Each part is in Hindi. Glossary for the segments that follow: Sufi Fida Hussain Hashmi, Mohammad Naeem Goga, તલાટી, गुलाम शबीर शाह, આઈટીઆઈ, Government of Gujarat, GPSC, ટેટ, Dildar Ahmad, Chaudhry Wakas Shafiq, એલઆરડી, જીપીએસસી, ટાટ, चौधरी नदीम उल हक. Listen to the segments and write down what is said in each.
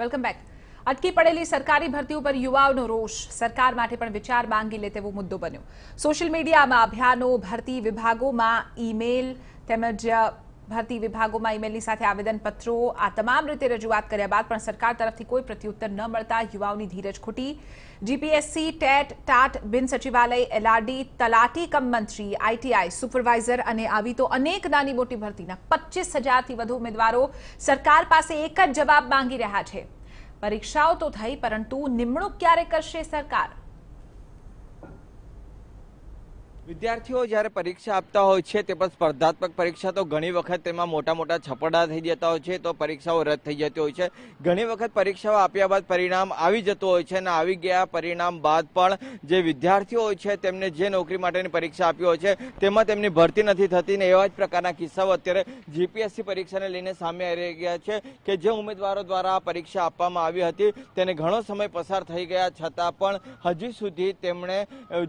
Welcome back. અટકી પડેલી સરકારી ભરતીઓ પર યુવાઓનો રોષ, સરકાર માટે પણ વિચાર માંગી લે તેવો મુદ્દો બન્યો. સોશિયલ મીડિયામાં અભિયાનો, ભરતી વિભાગોમાં ઈમેલ તેમજ ભરતી વિભાગોમાં ઈમેલની સાથે આવેદનપત્રો, આ તમામ રીતે રજૂઆત કર્યા બાદ પણ સરકાર તરફથી કોઈ પ્રત્યુત્તર ન મળતા યુવાઓની ધીરજ ખૂટી. જીપીએસસી, ટેટ, ટાટ, બિન સચિવાલય, એલઆરડી, તલાટી કમ મંત્રી, આઈટીઆઈ સુપરવાઇઝર અને આવી તો અનેક નાની મોટી ભરતીના 25,000થી વધુ ઉમેદવારો સરકાર પાસે એક જ જવાબ માંગી રહ્યા છે. परीक्षाओं तो थई परंतु निमणूक क्यारे करशे सरकार? विद्यार्थीओ ज्यारे परीक्षा आपता होय छे ते पर स्पर्धात्मक परीक्षा तो घणी वखत तेमां मोटा मोटा छपड़ा थई जता होय छे, तो परीक्षाओं रद्द थई जती होय छे. घणी वखत परीक्षाओं आप्या बाद परिणाम आवी जतो होय छे, ने आवी गया परिणाम बाद पण जे विद्यार्थीओ होय छे तेमने जे नोकरी माटेनी परीक्षा आपी होय छे तेमां तेमनी भरती नथी थती ने एवा ज प्रकारना किस्साओ अत्यारे जीपीएससी परीक्षाने लईने सामे आई रह्या छे के जे उमेदवारो द्वारा परीक्षा आपवामां आवी हती तेने घणो समय पसार थई गया छतां पण हजी सुधी तेमणे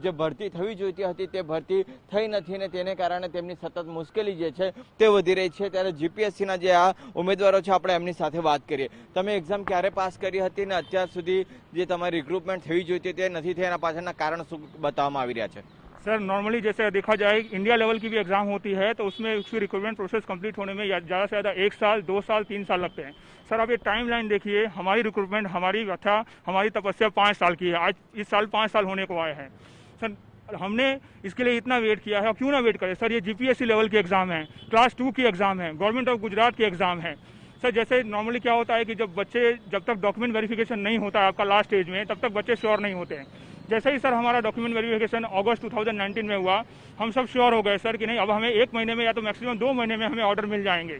जे भरती थवी जोईती हती ते भर्ती थई नथी ने तेने कारणे तेमनी सतत मुश्केली जे छे ते वधी रही छे. त्यारे जीपीएससी ना जे आ उमेदवारो छे आपणे एमनी साथे वात करीए. तमे एक्झाम क्यारे पास करी हती ने अत्यार सुधी जे तमारी रिक्रूटमेंट थवी जोईती ते नथी थई, एना पाछळना कारण शुं बताववामां आवी रह्या छे? सर, नॉर्मली जैसे देखा जाए इंडिया लेवल की भी एग्जाम होती है तो उसमें उसकी रिक्रूटमेंट प्रोसेस कंप्लीट होने में ज़्यादा से ज़्यादा 1 साल 2 साल 3 साल लगते हैं. सर, आप ये टाइमलाइन देखिए. हमारी रिक्रूटमेंट, हमारी व्यथा, हमारी तपस्या 5 साल की है. आज इस साल 5 साल होने को आया है. सर, हमने इसके लिए इतना वेट किया है और क्यों ना वेट करें. सर, ये जीपीएससी लेवल के एग्ज़ाम हैं, क्लास 2 की एग्ज़ाम है, गवर्नमेंट ऑफ गुजरात के एग्ज़ाम है. सर, जैसे नॉर्मली क्या होता है कि जब तक डॉक्यूमेंट वेरिफिकेशन नहीं होता है आपका लास्ट स्टेज में, तब तक बच्चे श्योर नहीं होते हैं. जैसे ही सर हमारा डॉक्यूमेंट वेरिफिकेशन अगस्त 2019 में हुआ, हम सब श्योर हो गए सर कि नहीं, अब हमें 1 महीने में या तो मैक्सिमम 2 महीने में हमें ऑर्डर मिल जाएंगे.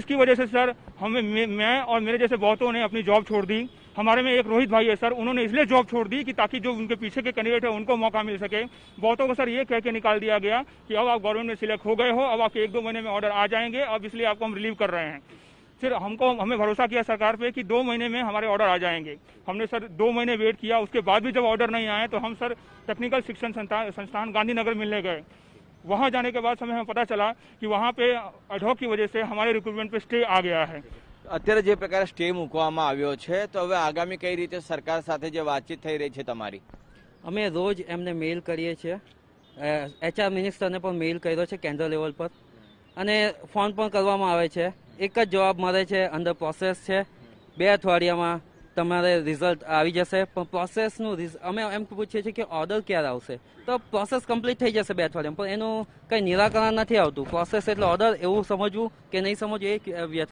इसकी वजह से सर हमें, मैं और मेरे जैसे बहुतों ने अपनी जॉब छोड़ दी. हमारे में एक रोहित भाई है सर, उन्होंने इसलिए जॉब छोड़ दी कि ताकि जो उनके पीछे के कैंडिडेट है उनको मौका मिल सके. बहुतों को सर ये कह के निकाल दिया गया कि अब आप गवर्नमेंट में सिलेक्ट हो गए हो, अब आपके 1-2 महीने में ऑर्डर आ जाएंगे, अब इसलिए आपको हम रिलीव कर रहे हैं. फिर हमें भरोसा किया सरकार पे कि 2 महीने में हमारे ऑर्डर आ जाएंगे. हमने सर 2 महीने वेट किया, उसके बाद भी जब ऑर्डर नहीं आए तो हम सर टेक्निकल शिक्षण संस्थान गांधीनगर मिलने गए. वहाँ जाने के बाद हमें पता चला कि वहाँ पे एडहॉक की वजह से हमारे रिक्रूटमेंट पे स्टे आ गया है. अत्यारे जे प्रकार स्टे मूकवामां आव्यो छे तो हवे आगामी कई रीते सरकार साथे जे वातचीत थई रही छे तमारी? अमे रोज एमने मेल करीए छे, एचआर मिनिस्टरने पण मेल कर्यो छे केंद्र लेवल पर, अने फोन पण करवामां आवे छे. एक ज जवाब मळे छे, अंडर प्रोसेस छे, 2 अठवाडियामां तमारे रिजल्ट आवी जशे. पण प्रोसेसनुं अमे एम पूछीए छीए के ऑर्डर क्यारे आवशे, तो प्रोसेस कम्प्लीट थई जशे 2 अठवाडियामां, पण एनुं कंई निराकरण नथी आवतुं. प्रोसेस एटले ऑर्डर एवुं समजवुं के नहीं समजवुं, एक